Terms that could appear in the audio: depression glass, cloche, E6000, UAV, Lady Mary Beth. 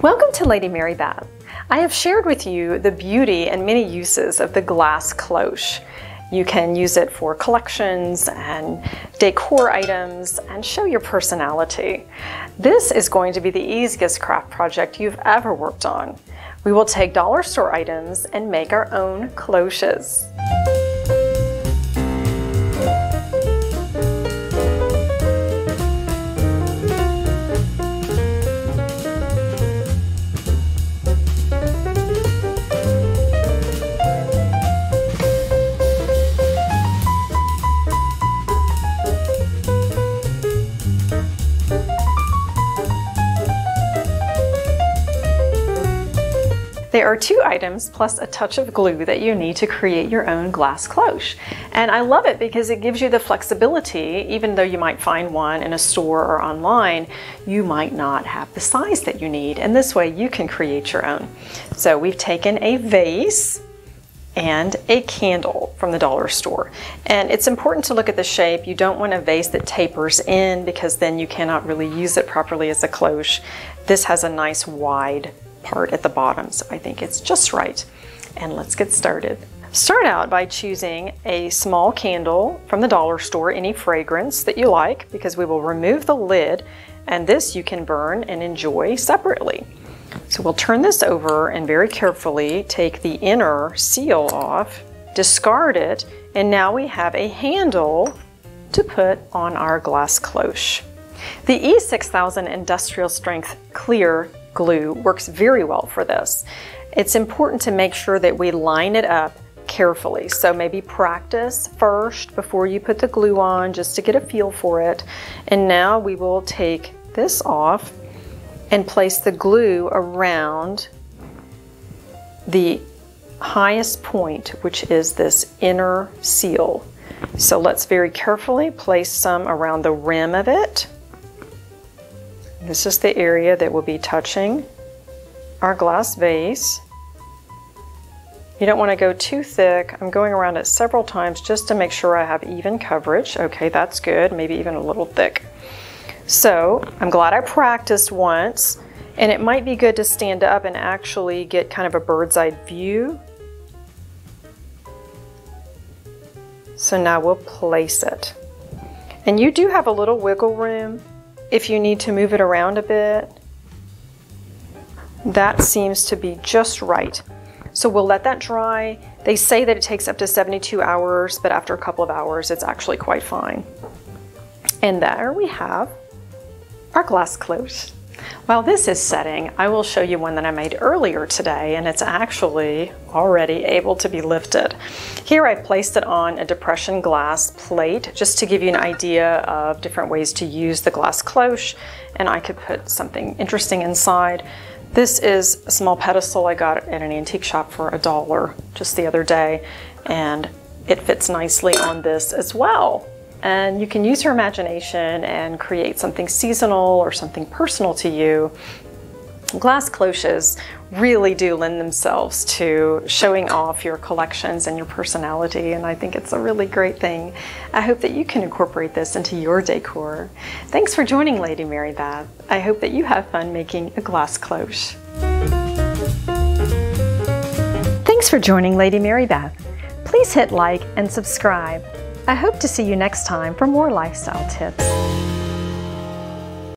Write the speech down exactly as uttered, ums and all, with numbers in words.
Welcome to Lady Mary Beth. I have shared with you the beauty and many uses of the glass cloche. You can use it for collections and decor items and show your personality. This is going to be the easiest craft project you've ever worked on. We will take dollar store items and make our own cloches. There are two items plus a touch of glue that you need to create your own glass cloche. And I love it because it gives you the flexibility. Even though you might find one in a store or online, you might not have the size that you need. And this way you can create your own. So we've taken a vase and a candle from the dollar store. And it's important to look at the shape. You don't want a vase that tapers in because then you cannot really use it properly as a cloche. This has a nice wide part at the bottom, so I think it's just right. And let's get started. Start out by choosing a small candle from the dollar store, any fragrance that you like, because we will remove the lid, and this you can burn and enjoy separately. So we'll turn this over and very carefully take the inner seal off, discard it, and now we have a handle to put on our glass cloche. The E six thousand industrial strength clear glue works very well for this. It's important to make sure that we line it up carefully. So maybe practice first before you put the glue on, just to get a feel for it. And now we will take this off and place the glue around the highest point, which is this inner seal. So let's very carefully place some around the rim of it. This is the area that will be touching our glass vase. You don't want to go too thick. I'm going around it several times just to make sure I have even coverage. Okay, that's good. Maybe even a little thick. So I'm glad I practiced once, and it might be good to stand up and actually get kind of a bird's eye view. So now we'll place it. And you do have a little wiggle room if you need to move it around a bit. That seems to be just right. So we'll let that dry. They say that it takes up to seventy-two hours, but after a couple of hours, it's actually quite fine. And there we have our glass cloche. While this is setting, I will show you one that I made earlier today, and it's actually already able to be lifted. Here I placed it on a depression glass plate just to give you an idea of different ways to use the glass cloche, and I could put something interesting inside. This is a small pedestal I got at an antique shop for a dollar just the other day, and it fits nicely on this as well. And you can use your imagination and create something seasonal or something personal to you. Glass cloches really do lend themselves to showing off your collections and your personality, and I think it's a really great thing. I hope that you can incorporate this into your decor. Thanks for joining Lady Mary Beth. I hope that you have fun making a glass cloche. Thanks for joining Lady Mary Beth. Please hit like and subscribe. I hope to see you next time for more lifestyle tips.